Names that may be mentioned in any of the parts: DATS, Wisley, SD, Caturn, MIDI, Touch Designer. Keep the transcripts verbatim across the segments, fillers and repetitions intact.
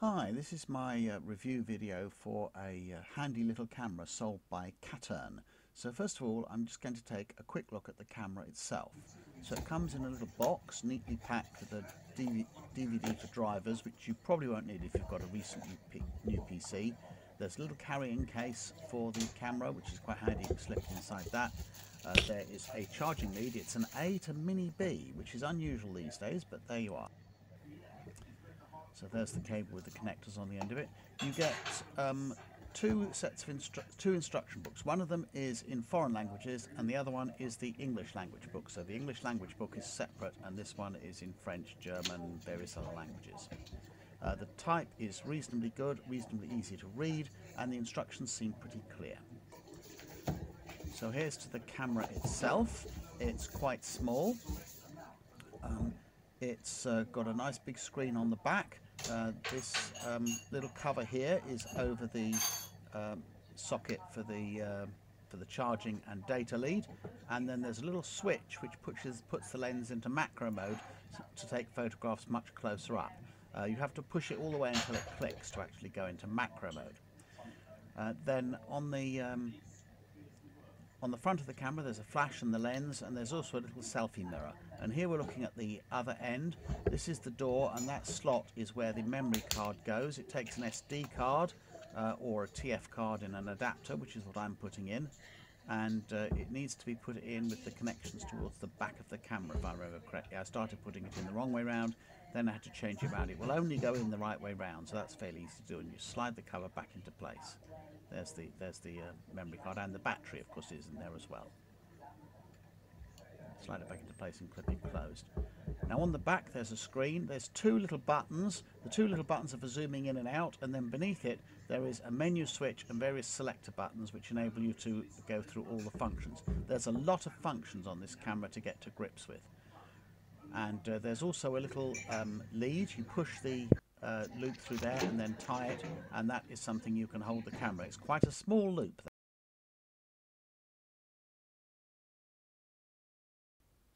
Hi, this is my uh, review video for a uh, handy little camera sold by Caturn. So first of all, I'm just going to take a quick look at the camera itself. So it comes in a little box, neatly packed with a D V D for drivers, which you probably won't need if you've got a recent new P C. There's a little carrying case for the camera, which is quite handy. You can slip inside that. Uh, there is a charging lead. It's an A to mini B, which is unusual these days, but there you are. So there's the cable with the connectors on the end of it. You get um, two sets of instru two instruction books. One of them is in foreign languages and the other one is the English language book. So the English language book is separate and this one is in French, German, various other languages. Uh, the type is reasonably good, reasonably easy to read, and the instructions seem pretty clear. So here's to the camera itself. It's quite small. Um, it's uh, got a nice big screen on the back. Uh, this um, little cover here is over the um, socket for the uh, for the charging and data lead, and then there's a little switch which pushes puts the lens into macro mode to take photographs much closer up. Uh, you have to push it all the way until it clicks to actually go into macro mode. Uh, then on the um, on the front of the camera there's a flash and the lens, and there's also a little selfie mirror. And here we're looking at the other end. This is the door, and that slot is where the memory card goes. It takes an S D card uh, or a T F card in an adapter, which is what I'm putting in, and uh, it needs to be put in with the connections towards the back of the camera, if I remember correctly. I started putting it in the wrong way round, then I had to change it around. It will only go in the right way round, so that's fairly easy to do, and you slide the cover back into place. There's the, there's the uh, memory card, and the battery, of course, is in there as well. Slide it back into place and clip it closed. Now on the back there's a screen, there's two little buttons. The two little buttons are for zooming in and out, and then beneath it there is a menu switch and various selector buttons which enable you to go through all the functions. There's a lot of functions on this camera to get to grips with. And uh, there's also a little um, lead. You push the uh, loop through there and then tie it, and that is something you can hold the camera. It's quite a small loop.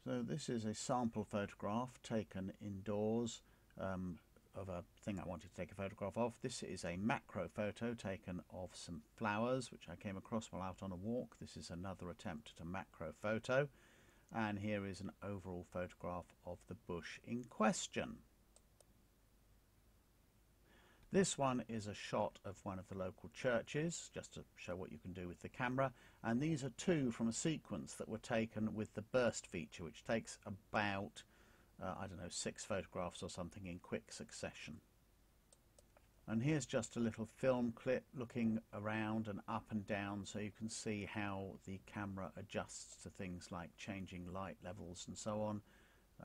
So this is a sample photograph taken indoors um, of a thing I wanted to take a photograph of. This is a macro photo taken of some flowers which I came across while out on a walk. This is another attempt at a macro photo, and here is an overall photograph of the bush in question. This one is a shot of one of the local churches, just to show what you can do with the camera. And these are two from a sequence that were taken with the burst feature, which takes about, uh, I don't know, six photographs or something in quick succession. And here's just a little film clip looking around and up and down, so you can see how the camera adjusts to things like changing light levels and so on.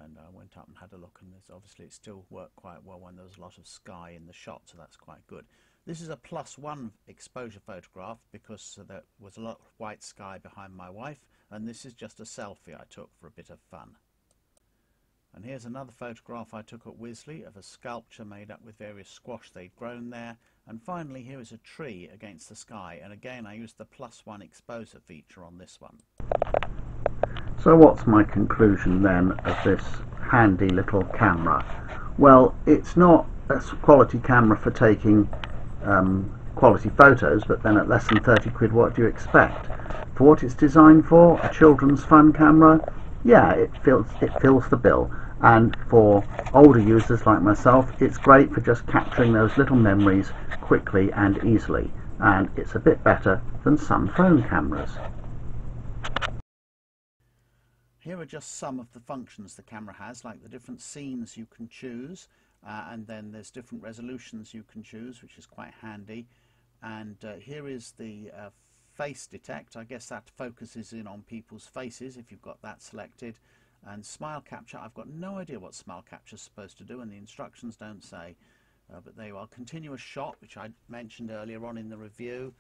And I went up and had a look, and this, obviously it still worked quite well when there was a lot of sky in the shot, so that's quite good. This is a plus one exposure photograph because there was a lot of white sky behind my wife, and this is just a selfie I took for a bit of fun. And here's another photograph I took at Wisley of a sculpture made up with various squash they'd grown there. And finally here is a tree against the sky, and again I used the plus one exposure feature on this one. So what's my conclusion then of this handy little camera? Well, it's not a quality camera for taking um, quality photos, but then at less than thirty quid, what do you expect? For what it's designed for, a children's fun camera, yeah, it fills, it fills the bill. And for older users like myself, it's great for just capturing those little memories quickly and easily. And it's a bit better than some phone cameras. Here are just some of the functions the camera has, like the different scenes you can choose, uh, and then there's different resolutions you can choose, which is quite handy. And uh, here is the uh, face detect. I guess that focuses in on people's faces if you've got that selected. And smile capture. I've got no idea what smile capture is supposed to do, and the instructions don't say. Uh, but there you are. Continuous shot, which I mentioned earlier on in the review,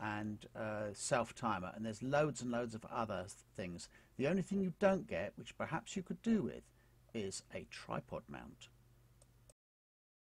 and uh, self-timer, and there's loads and loads of other things. The only thing you don't get, which perhaps you could do with, is a tripod mount.